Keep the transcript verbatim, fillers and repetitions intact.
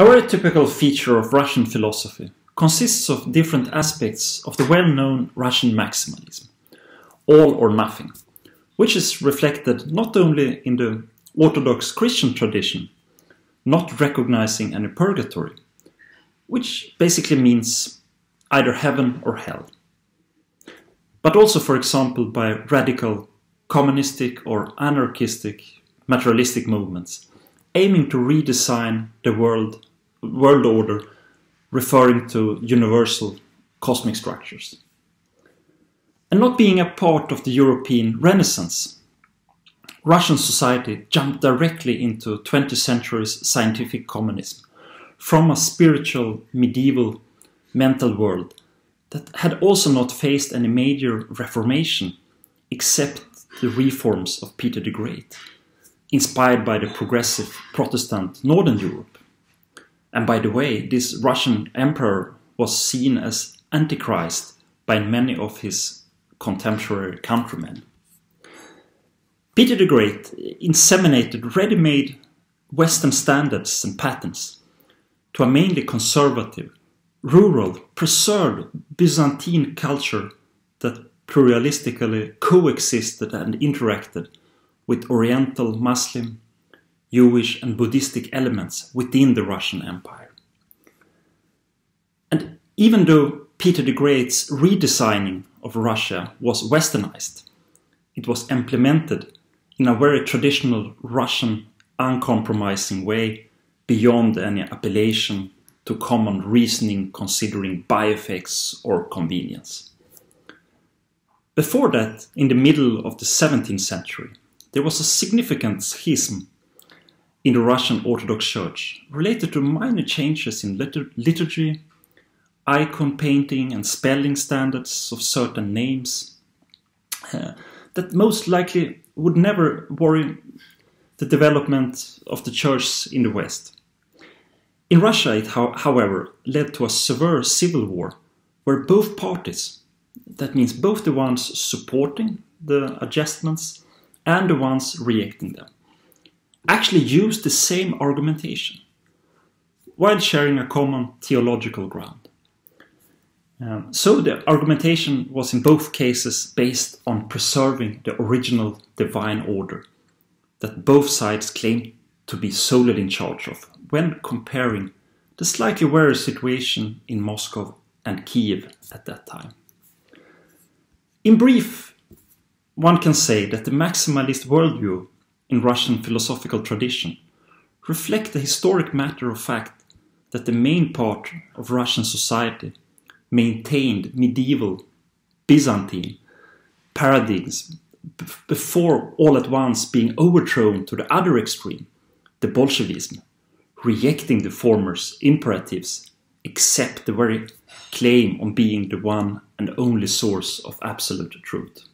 Our typical feature of Russian philosophy consists of different aspects of the well-known Russian maximalism, all or nothing, which is reflected not only in the Orthodox Christian tradition, not recognizing any purgatory, which basically means either heaven or hell, but also, for example, by radical communistic or anarchistic materialistic movements, aiming to redesign the world, world order, referring to universal cosmic structures. And not being a part of the European Renaissance, Russian society jumped directly into twentieth century's scientific communism, from a spiritual, medieval, mental world that had also not faced any major reformation except the reforms of Peter the Great, inspired by the progressive Protestant Northern Europe. And by the way, this Russian emperor was seen as Antichrist by many of his contemporary countrymen. Peter the Great inseminated ready-made Western standards and patterns to a mainly conservative, rural, preserved Byzantine culture that pluralistically coexisted and interacted with Oriental, Muslim, Jewish and Buddhistic elements within the Russian Empire. And even though Peter the Great's redesigning of Russia was westernized, it was implemented in a very traditional Russian uncompromising way beyond any appellation to common reasoning considering bieffects or convenience. Before that, in the middle of the seventeenth century, there was a significant schism in the Russian Orthodox Church related to minor changes in litur liturgy, icon painting and spelling standards of certain names uh, that most likely would never worry the development of the Church in the West. In Russia, it ho however led to a severe civil war where both parties, that means both the ones supporting the adjustments and the ones rejecting them, actually used the same argumentation while sharing a common theological ground. Um, so the argumentation was in both cases based on preserving the original divine order that both sides claimed to be solely in charge of when comparing the slightly weary situation in Moscow and Kiev at that time. In brief, one can say that the maximalist worldview in Russian philosophical tradition reflects the historic matter of fact that the main part of Russian society maintained medieval Byzantine paradigms before all at once being overthrown to the other extreme, the Bolshevism, rejecting the former's imperatives except the very claim on being the one and only source of absolute truth.